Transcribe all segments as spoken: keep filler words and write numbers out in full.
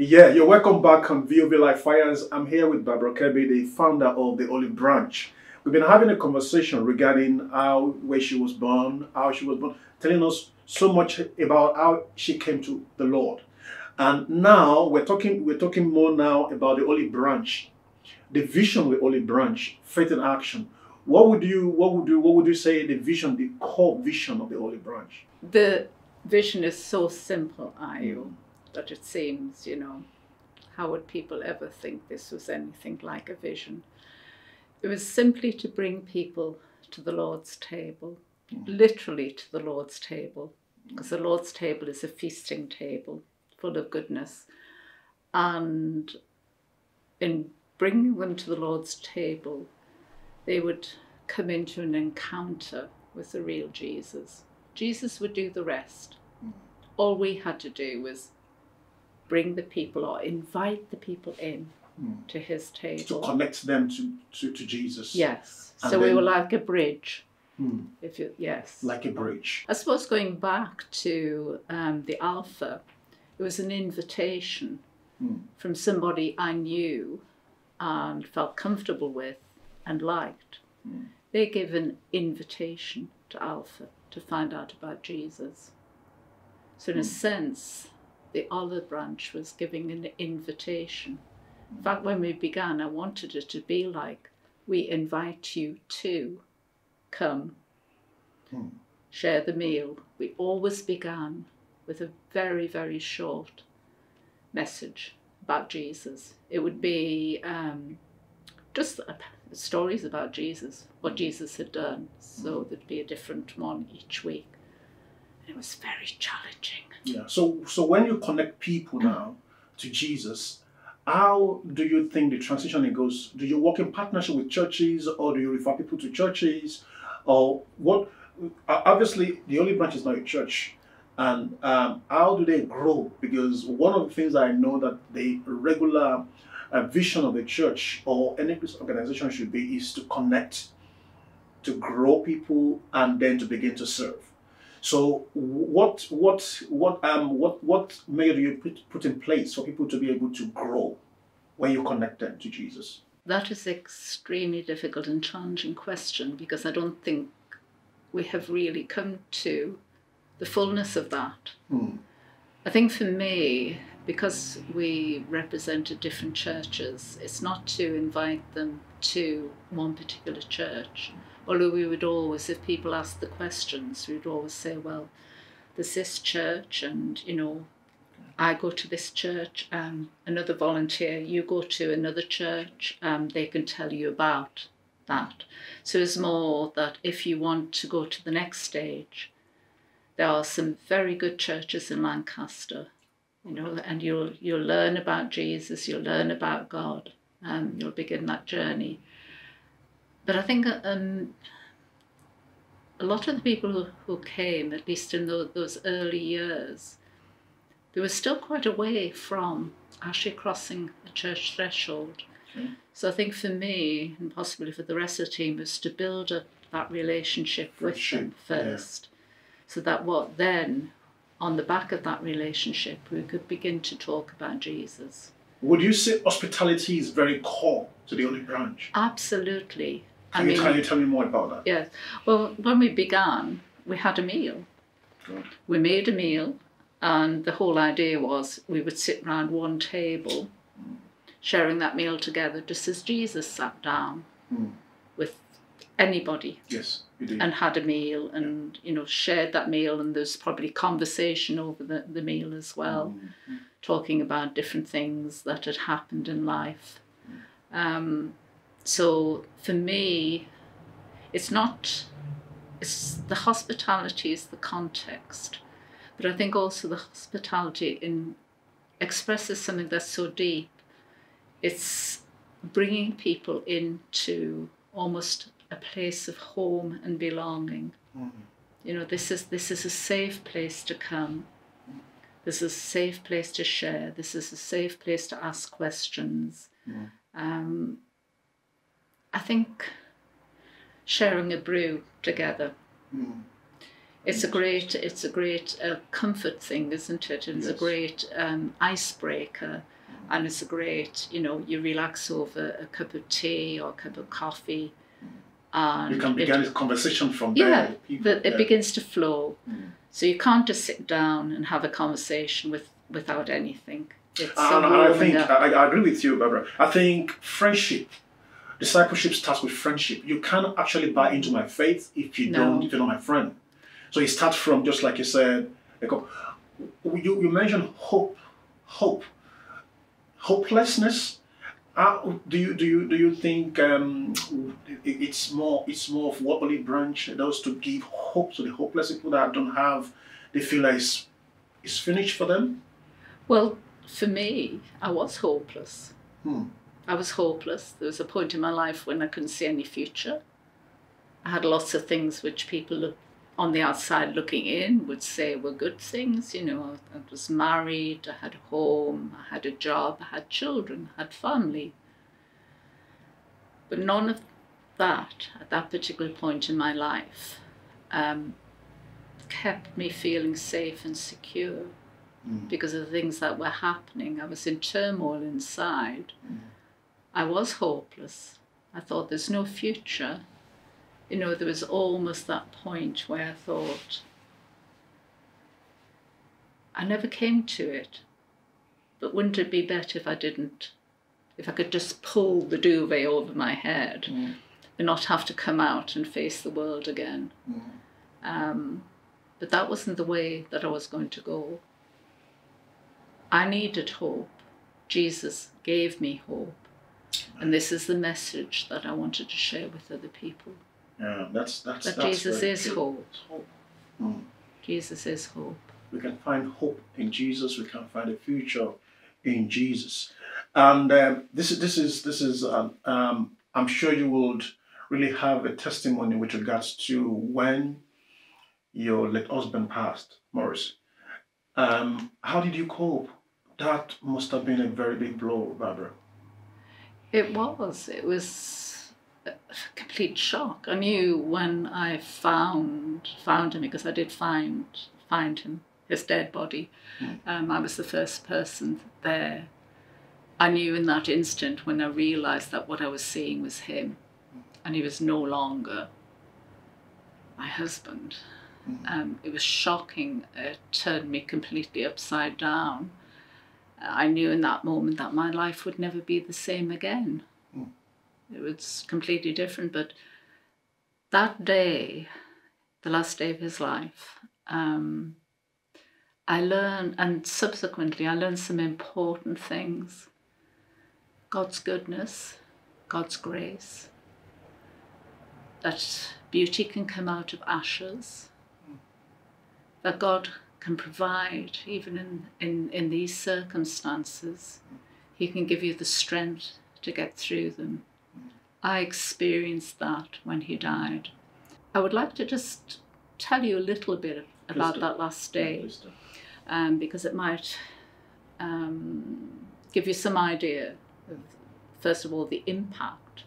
Yeah, you're welcome back on V O B Life Fires. I'm here with Barbara Kirby, the founder of the Olive Branch. We've been having a conversation regarding how, where she was born, how she was born, telling us so much about how she came to the Lord. And now we're talking, we're talking more now about the Olive Branch, the vision with Olive Branch, faith and action. What would you, what would you, what would you say the vision, the core vision of the Olive Branch? The vision is so simple, Ayo, that it seems, you know, how would people ever think this was anything like a vision? It was simply to bring people to the Lord's table, mm. literally to the Lord's table, because the Lord's table is a feasting table full of goodness. And in bringing them to the Lord's table, they would come into an encounter with the real Jesus. Jesus would do the rest. Mm. All we had to do was bring the people or invite the people in mm. to his table. To connect them to, to, to Jesus. Yes. And so then we were like a bridge. Mm. If you, yes. Like a bridge. I suppose going back to um, the Alpha, it was an invitation mm. from somebody I knew and felt comfortable with and liked. Mm. They gave an invitation to Alpha to find out about Jesus. So in mm. a sense, the Olive Branch was giving an invitation. In fact, when we began, I wanted it to be like, we invite you to come, mm. share the meal. We always began with a very, very short message about Jesus. It would be um, just stories about Jesus, what Jesus had done. So there'd be a different one each week. It was very challenging. Yeah. So, so when you connect people now to Jesus, how do you think the transition goes? Do you work in partnership with churches, or do you refer people to churches, or what? Obviously, the Olive Branch is not a church, and um, how do they grow? Because one of the things I know that the regular uh, vision of the church or any organization should be is to connect, to grow people, and then to begin to serve. So what what what um what what measure do you put put in place for people to be able to grow when you connect them to Jesus? That is an extremely difficult and challenging question, because I don't think we have really come to the fullness of that. Mm. I think for me, because we represented different churches, it's not to invite them to one particular church. Although we would always, if people asked the questions, we would always say, well, there's this church and, you know, I go to this church, um, another volunteer, you go to another church, um, they can tell you about that. So it's more that if you want to go to the next stage, there are some very good churches in Lancaster, you know, and you'll, you'll learn about Jesus, you'll learn about God, and um, you'll begin that journey. But I think um, a lot of the people who, who came, at least in the, those early years, they were still quite away from actually crossing a church threshold. Okay. So I think for me, and possibly for the rest of the team, was to build up that relationship with sure. them first. Yeah. So that what then, on the back of that relationship, we could begin to talk about Jesus. Would you say hospitality is very core to the Olive Branch? Absolutely. Can, I mean, you, can you tell me more about that? Yes. Well, when we began, we had a meal. Good. We made a meal, and the whole idea was we would sit round one table, mm. sharing that meal together, just as Jesus sat down mm. with anybody. Yes, we did. And had a meal, and you know, shared that meal, and there's probably conversation over the, the meal as well, mm. talking about different things that had happened in life. Um, so for me, it's not, it's the hospitality is the context, but I think also the hospitality in expresses something that's so deep. It's bringing people into almost a place of home and belonging. Mm-hmm. You know, this is, this is a safe place to come. This is a safe place to share. This is a safe place to ask questions. Mm-hmm. Um, I think sharing a brew together, mm. It's a great, it's a great uh, comfort thing, isn't it? It's yes. a great um, icebreaker, and it's a great, you know, you relax over a cup of tea or a cup of coffee. And you can begin a conversation from there. Yeah, people, but it yeah. begins to flow. Mm. So you can't just sit down and have a conversation with without anything. It's and, and I think I, I agree with you, Barbara. I think friendship, discipleship starts with friendship. You can't actually buy into my faith if you no. don't, if you're not my friend. So it starts from, just like you said, like, you, you mentioned hope, hope, hopelessness. Uh, do you do you do you think um, it's more it's more of what Olive Branch does to give hope to the hopeless people that don't have, they feel like it's, it's finished for them? Well, for me, I was hopeless. Hmm. I was hopeless. There was a point in my life when I couldn't see any future. I had lots of things which people on the outside looking in would say were good things. You know, I was married, I had a home, I had a job, I had children, I had family. But none of that, at that particular point in my life, um, kept me feeling safe and secure mm. because of the things that were happening. I was in turmoil inside. Mm. I was hopeless. I thought, there's no future. You know, there was almost that point where I thought, I never came to it, but wouldn't it be better if I didn't, if I could just pull the duvet over my head mm. and not have to come out and face the world again. Mm. Um, but that wasn't the way that I was going to go. I needed hope. Jesus gave me hope. And this is the message that I wanted to share with other people. Yeah, that's that's. But that's Jesus is good. hope. hope. Mm. Jesus is hope. We can find hope in Jesus. We can find a future in Jesus. And um, this is this is this is. Um, um, I'm sure you would really have a testimony with regards to when your late husband passed, Morris. Um, how did you cope? That must have been a very big blow, Barbara. It was. It was. A complete shock. I knew when I found found him, because I did find find him, his dead body. Mm. Um, I was the first person there. I knew in that instant when I realised that what I was seeing was him, and he was no longer my husband. Mm. Um, it was shocking. It turned me completely upside down. I knew in that moment that my life would never be the same again. Mm. It was completely different, but that day, the last day of his life, um, I learned, and subsequently I learned some important things. God's goodness, God's grace, that beauty can come out of ashes, that God can provide, even in, in, in these circumstances, he can give you the strength to get through them. I experienced that when he died. I would like to just tell you a little bit about Christa. that last day, um, because it might um, give you some idea of, first of all, the impact,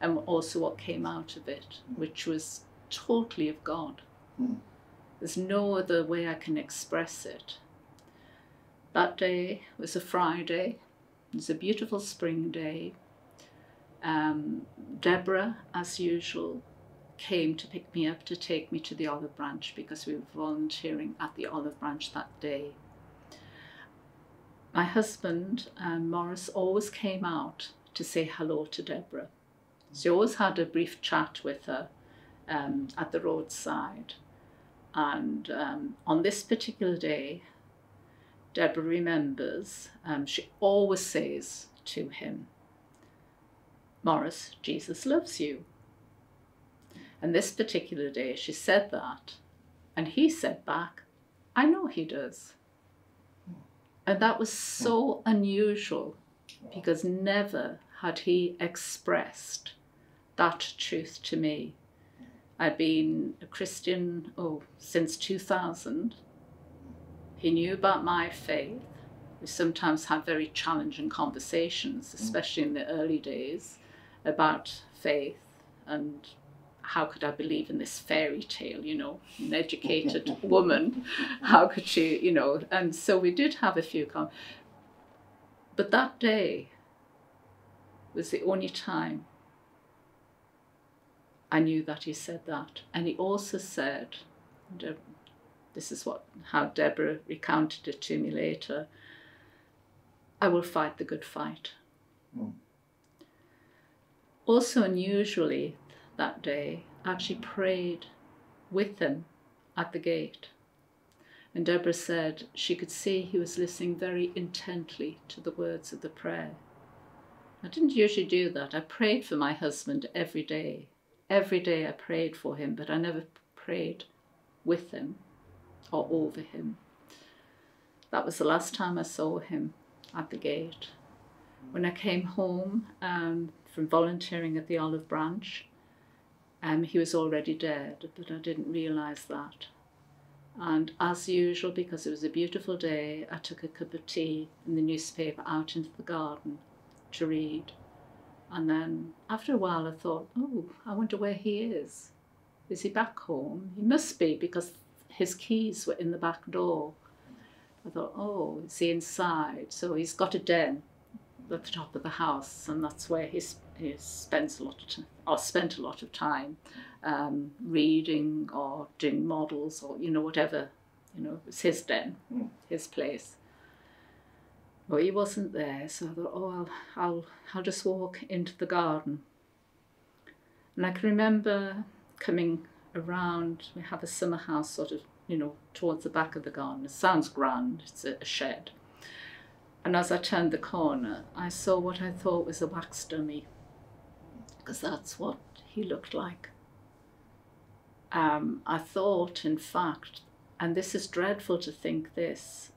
and also what came out of it, which was totally of God. Mm. There's no other way I can express it. That day was a Friday. It was a beautiful spring day. Um, Deborah, as usual, came to pick me up to take me to the Olive Branch, because we were volunteering at the Olive Branch that day. My husband, um, Morris, always came out to say hello to Deborah. So he always had a brief chat with her um, at the roadside. And um, on this particular day, Deborah remembers, um, she always says to him, Morris, Jesus loves you. And this particular day, she said that, and he said back, I know he does. And that was so unusual, because never had he expressed that truth to me. I'd been a Christian, oh, since two thousand. He knew about my faith. We sometimes had very challenging conversations, especially in the early days, about faith and how could I believe in this fairy tale, you know, an educated woman, how could she, you know, and so we did have a few com- but that day was the only time I knew that he said that. And he also said, and this is what how Deborah recounted it to me later, I will fight the good fight. Mm. Also unusually that day, I actually prayed with him at the gate. And Deborah said she could see he was listening very intently to the words of the prayer. I didn't usually do that. I prayed for my husband every day. Every day I prayed for him, but I never prayed with him or over him. That was the last time I saw him at the gate. When I came home um, from volunteering at the Olive Branch, um, he was already dead, but I didn't realise that. And as usual, because it was a beautiful day, I took a cup of tea and the newspaper out into the garden to read. And then after a while I thought, oh, I wonder where he is. Is he back home? He must be, because his keys were in the back door. I thought, oh, is he inside? So he's got a den at the top of the house, and that's where he, sp he spends a lot of time, or spent a lot of time um, reading or doing models or, you know, whatever. You know, it's his den, mm. his place. Well, he wasn't there, so I thought, oh, I'll, I'll, I'll just walk into the garden. And I can remember coming around, we have a summer house sort of, you know, towards the back of the garden. It sounds grand, it's a, a shed. And as I turned the corner, I saw what I thought was a wax dummy, because that's what he looked like. Um, I thought, in fact, and this is dreadful to think this,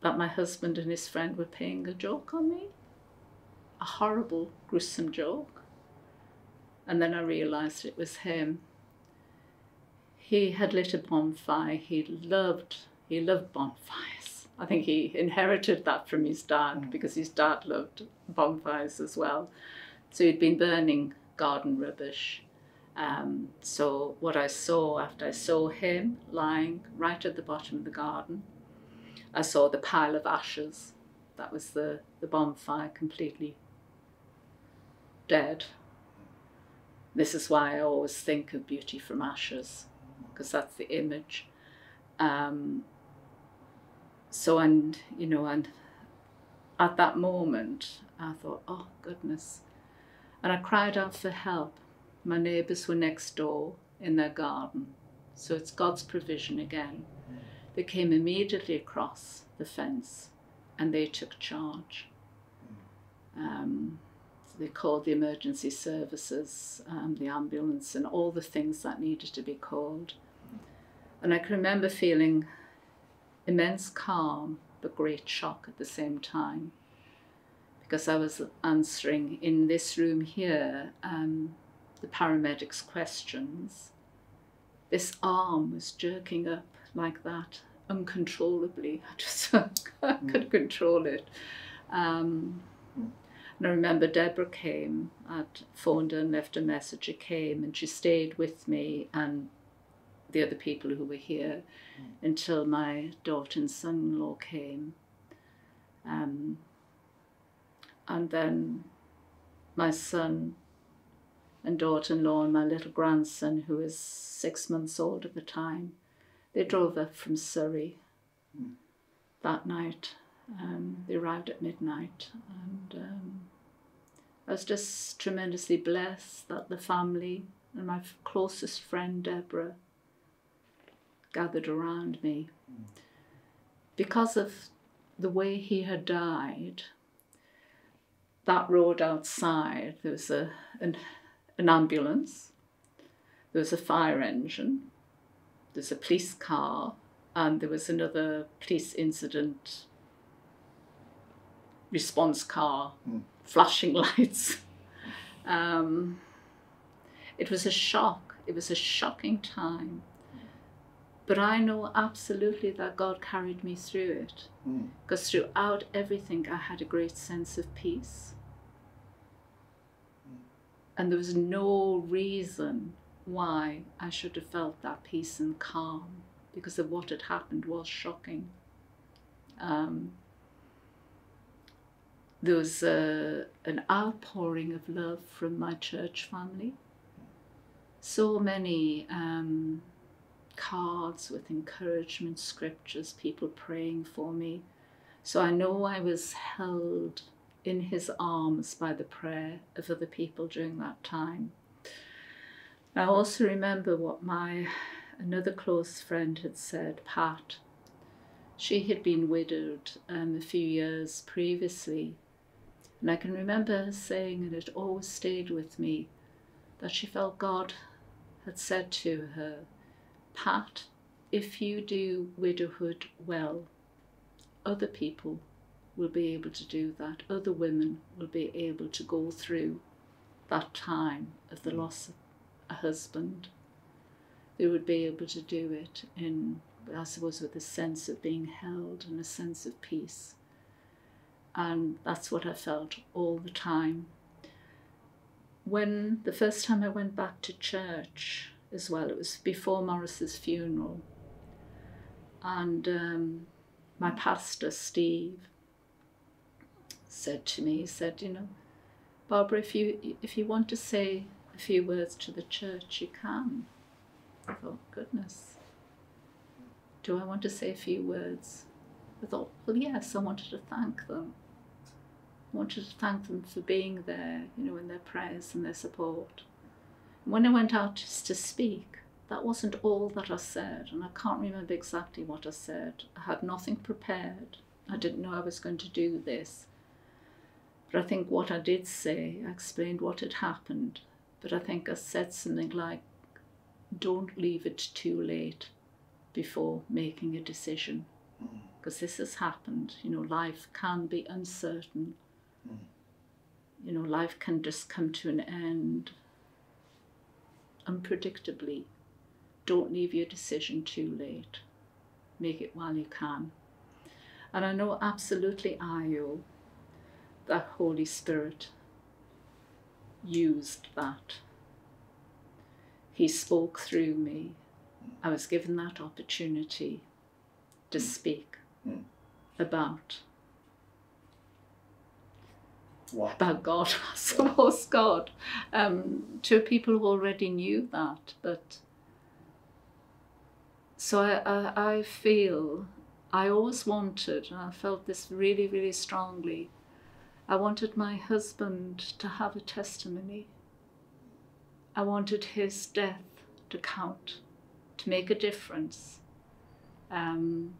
that my husband and his friend were playing a joke on me, a horrible, gruesome joke. And then I realised it was him. He had lit a bonfire. He loved, he loved bonfires. I think he inherited that from his dad, because his dad loved bonfires as well. So he'd been burning garden rubbish. Um, so what I saw after I saw him lying right at the bottom of the garden, I saw the pile of ashes. That was the, the bonfire, completely dead. This is why I always think of beauty from ashes, because that's the image. Um, so, and, you know, and at that moment, I thought, oh, goodness. And I cried out for help. My neighbours were next door in their garden. So it's God's provision again. They came immediately across the fence and they took charge. Um, so they called the emergency services, um, the ambulance, and all the things that needed to be called. And I can remember feeling immense calm but great shock at the same time, because I was answering in this room here um, the paramedics' questions. This arm was jerking up like that, uncontrollably. I just couldn't control it. Um, and I remember Deborah came, I'd phoned her and left a message. She came and she stayed with me and the other people who were here until my daughter and son-in-law came. Um, and then my son and daughter-in-law and my little grandson, who was six months old at the time, they drove up from Surrey mm. that night. Um, they arrived at midnight, and um, I was just tremendously blessed that the family and my closest friend Deborah gathered around me. Mm. Because of the way he had died, that road outside, there was a, an, an ambulance, there was a fire engine, there's a police car, and there was another police incident response car, mm. flashing lights. Um, it was a shock. It was a shocking time. But I know absolutely that God carried me through it, mm. because throughout everything I had a great sense of peace. Mm. And there was no reason why I should have felt that peace and calm, because of what had happened was shocking. Um, there was a, an outpouring of love from my church family. So many um, cards with encouragement, scriptures, people praying for me. So I know I was held in his arms by the prayer of other people during that time. I also remember what my another close friend had said, Pat. She had been widowed um, a few years previously, and I can remember her saying, and it always stayed with me, that she felt God had said to her, Pat, if you do widowhood well, other people will be able to do that. Other women will be able to go through that time of the loss of a husband. They would be able to do it in, I suppose, with a sense of being held and a sense of peace. And that's what I felt all the time. When the first time I went back to church as well, it was before Morris's funeral, and um, my pastor, Steve, said to me, he said, you know, Barbara, if you, if you want to say a few words to the church, you can. I thought, goodness, do I want to say a few words? I thought, well, yes, I wanted to thank them. I wanted to thank them for being there, you know, in their prayers and their support. And when I went out just to speak, that wasn't all that I said, and I can't remember exactly what I said. I had nothing prepared. I didn't know I was going to do this. But I think what I did say, I explained what had happened, but I think I said something like, don't leave it too late before making a decision, because mm. this has happened. You know, life can be uncertain. Mm. You know, life can just come to an end unpredictably. Don't leave your decision too late. Make it while you can. And I know absolutely I owe that Holy Spirit used that. He spoke through me. I was given that opportunity to mm. speak mm. about what? about God, I suppose, God, um, to people who already knew that. But so I, I, I feel I always wanted, and I felt this really, really strongly, I wanted my husband to have a testimony. I wanted his death to count, to make a difference. Um,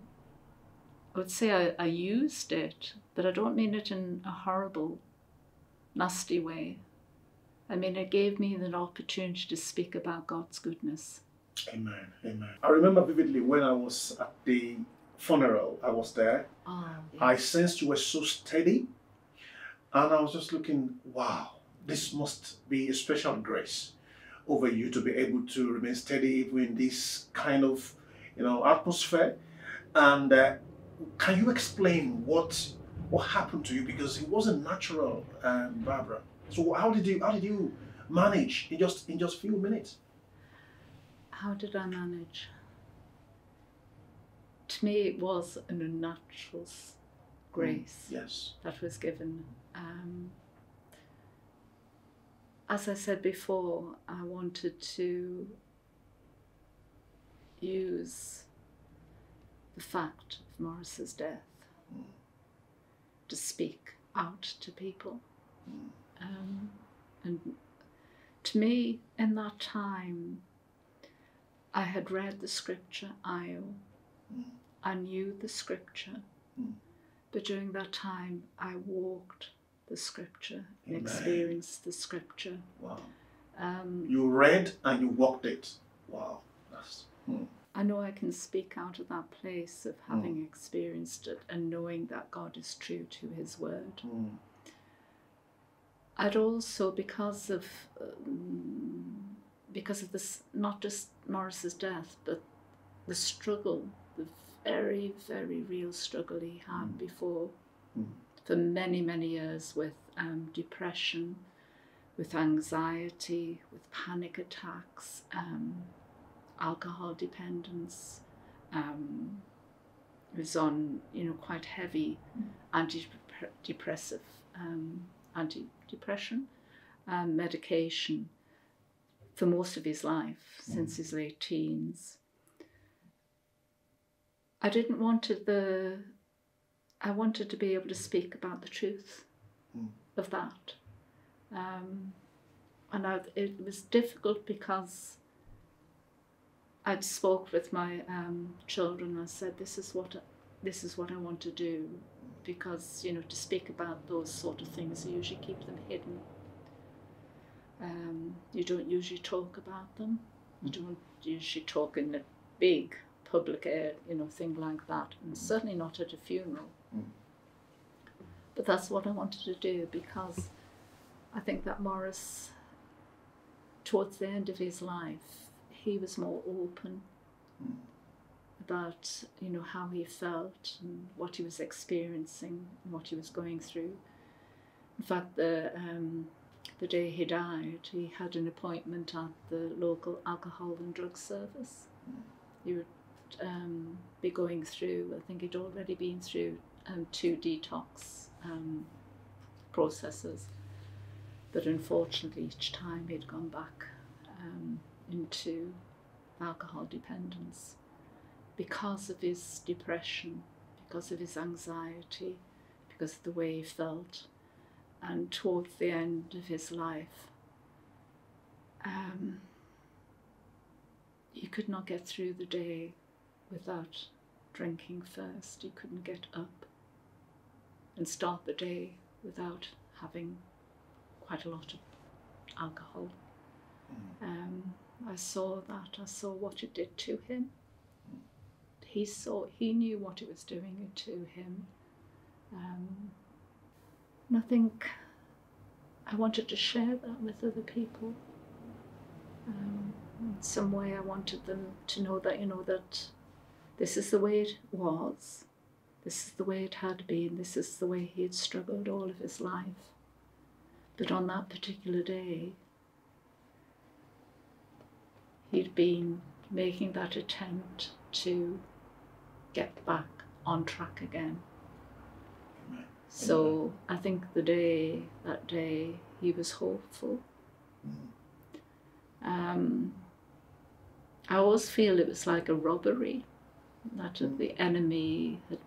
I would say I, I used it, but I don't mean it in a horrible, nasty way. I mean, it gave me an opportunity to speak about God's goodness. Amen, amen. I remember vividly when I was at the funeral, I was there. Oh, yes. I sensed you were so steady. And I was just looking, wow, this must be a special grace over you to be able to remain steady in this kind of, you know, atmosphere. And uh, can you explain what what happened to you? Because it wasn't natural, um, Barbara. So how did you how did you manage in just in just few minutes? How did I manage? To me, it was an unnatural grace mm, yes. that was given. Um, as I said before, I wanted to use the fact of Morris's death mm. to speak out to people. Mm. Um, and to me, in that time, I had read the scripture, Io. Mm. I knew the scripture. Mm. But during that time, I walked the scripture and Amen. experienced the scripture. Wow. Um, you read and you walked it. Wow. That's, hmm. I know I can speak out of that place of having hmm. experienced it and knowing that God is true to his word. Hmm. I'd also, because of, um, because of this, not just Morris's death, but the struggle, the very, very real struggle he had mm. before mm. for many, many years with um, depression, with anxiety, with panic attacks, um, alcohol dependence. Um, it was on, you know, quite heavy mm. antidepressive, um, anti-depression um, medication for most of his life, mm. since his late teens. I didn't want to the, I wanted to be able to speak about the truth mm. of that. Um, and I, it was difficult because I'd spoke with my um, children and I said, this is what this is what I want to do, because, you know, to speak about those sort of things, you usually keep them hidden. Um, you don't usually talk about them. You don't usually talk in the big public air, you know, thing like that, and certainly not at a funeral. Mm. But that's what I wanted to do, because I think that Morris, towards the end of his life, he was more open mm. about, you know, how he felt and what he was experiencing and what he was going through. In fact, the, um, the day he died, he had an appointment at the local alcohol and drug service. Mm. He would um, be going through, I think he'd already been through um, two detox um, processes. But unfortunately, each time he'd gone back um, into alcohol dependence because of his depression, because of his anxiety, because of the way he felt. And towards the end of his life, um, he could not get through the day without drinking first. He couldn't get up and start the day without having quite a lot of alcohol. Mm. Um, I saw that, I saw what it did to him. Mm. He saw, he knew what it was doing to him. Um, and I think I wanted to share that with other people. Um, in some way I wanted them to know that, you know, that this is the way it was, this is the way it had been, this is the way he had struggled all of his life. But on that particular day, he'd been making that attempt to get back on track again. Amen. So I think the day, that day, he was hopeful. Mm-hmm. um, I always feel it was like a robbery, that mm-hmm. the enemy had,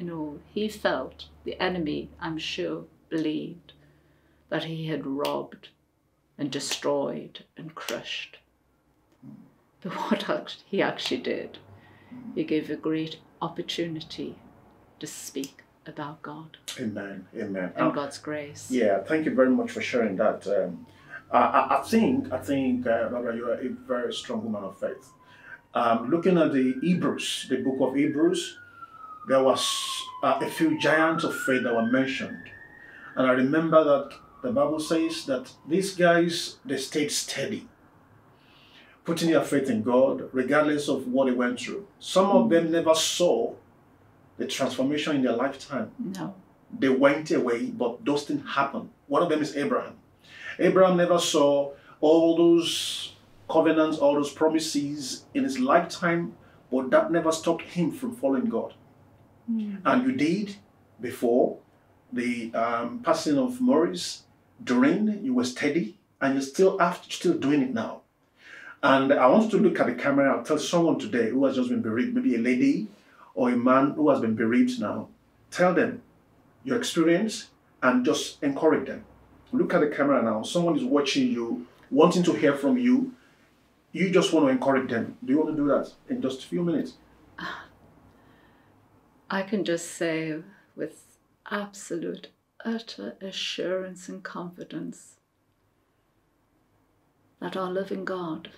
you know, he felt, the enemy, I'm sure, believed that he had robbed and destroyed and crushed. But what he actually did, he gave a great opportunity to speak about God. Amen, amen. And um, God's grace. Yeah, thank you very much for sharing that. Um, I, I think, I think, uh, Barbara, you are a very strong woman of faith. Um, looking at the Hebrews, the book of Hebrews, there was uh, a few giants of faith that were mentioned. And I remember that the Bible says that these guys, they stayed steady, putting their faith in God, regardless of what they went through. Some of them never saw the transformation in their lifetime. No. They went away, but those things happened. One of them is Abraham. Abraham never saw all those covenants, all those promises in his lifetime, but that never stopped him from following God. Mm. And you did before the um, passing of Morris, during, you were steady, and you're still, after, still doing it now. And I want to look at the camera and tell someone today who has just been bereaved, maybe a lady or a man who has been bereaved now, tell them your experience and just encourage them. Look at the camera now. Someone is watching you, wanting to hear from you. You just want to encourage them. Do you want to do that in just a few minutes? I can just say with absolute, utter assurance and confidence that our loving God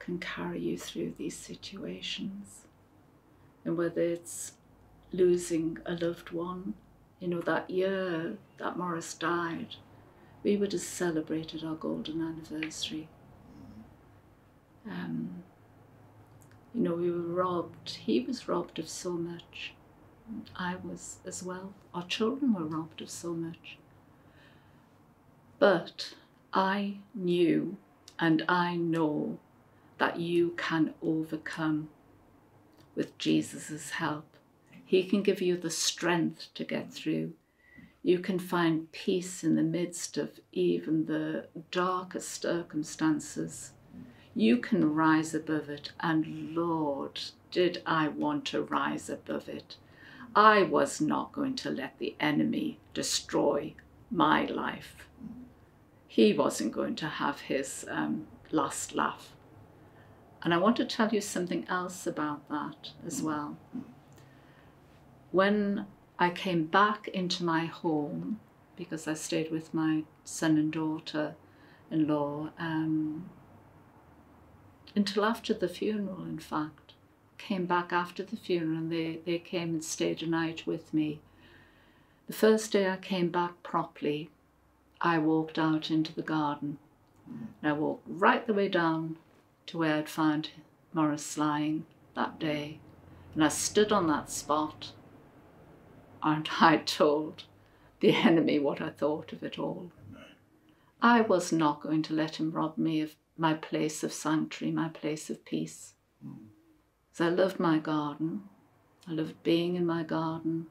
can carry you through these situations. And whether it's losing a loved one, you know, that year that Morris died, we would have celebrated our golden anniversary. Um, you know, we were robbed, he was robbed of so much. I was as well. Our children were robbed of so much. But I knew and I know that you can overcome with Jesus's help. He can give you the strength to get through. You can find peace in the midst of even the darkest circumstances. You can rise above it, and Lord, did I want to rise above it. I was not going to let the enemy destroy my life. He wasn't going to have his um, last laugh. And I want to tell you something else about that as well. When I came back into my home, because I stayed with my son and daughter-in-law um, until after the funeral, in fact. Came back after the funeral, and they, they came and stayed a night with me. The first day I came back properly, I walked out into the garden, and I walked right the way down to where I'd found Morris lying that day. And I stood on that spot, and I told the enemy what I thought of it all. I was not going to let him rob me of my place of sanctuary, my place of peace. So I loved my garden. I loved being in my garden.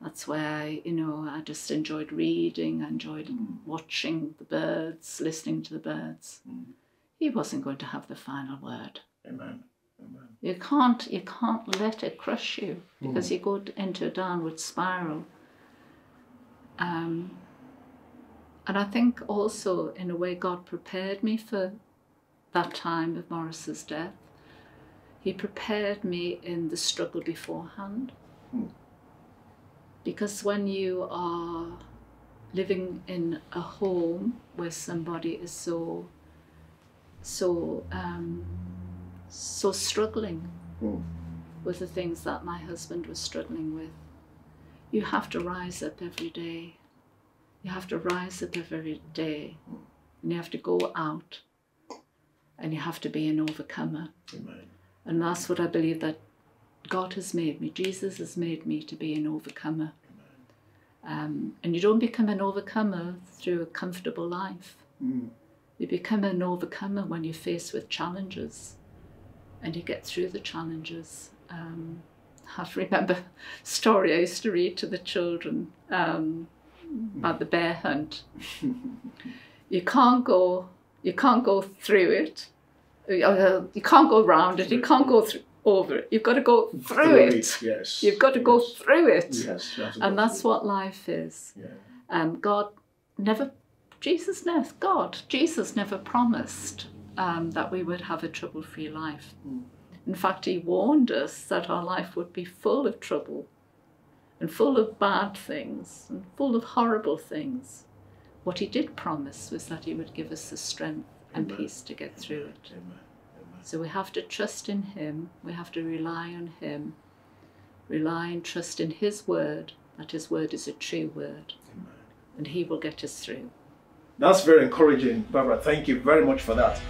That's where I, you know, I just enjoyed reading, I enjoyed watching the birds, listening to the birds. He wasn't going to have the final word. Amen. Amen. You can't, you can't let it crush you, because mm. you go into a downward spiral. Um, and I think also, in a way, God prepared me for that time of Morris's death. He prepared me in the struggle beforehand. Mm. Because when you are living in a home where somebody is so So, um, so struggling mm. with the things that my husband was struggling with. You have to rise up every day. You have to rise up every day. And you have to go out. And you have to be an overcomer. Amen. And that's what I believe that God has made me. Jesus has made me to be an overcomer. Um, and you don't become an overcomer through a comfortable life. Mm. You become an overcomer when you're faced with challenges, and you get through the challenges. Um, I remember a story I used to read to the children um, about the bear hunt. You can't go, you can't go through it. You can't go around it. You can't go through, over it. You've got to go through, through it. it. Yes. You've got to yes. go through it. Yes. That's and that's what life is. Yeah. Um, God never. Jesus, no, God, Jesus never promised um, that we would have a trouble-free life. Mm. In fact, he warned us that our life would be full of trouble and full of bad things and full of horrible things. What he did promise was that he would give us the strength and Amen. Peace to get Amen. Through it. Amen. Amen. So we have to trust in him. We have to rely on him. Rely and trust in his word, that his word is a true word. Amen. And he will get us through. That's very encouraging, Barbara. Thank you very much for that.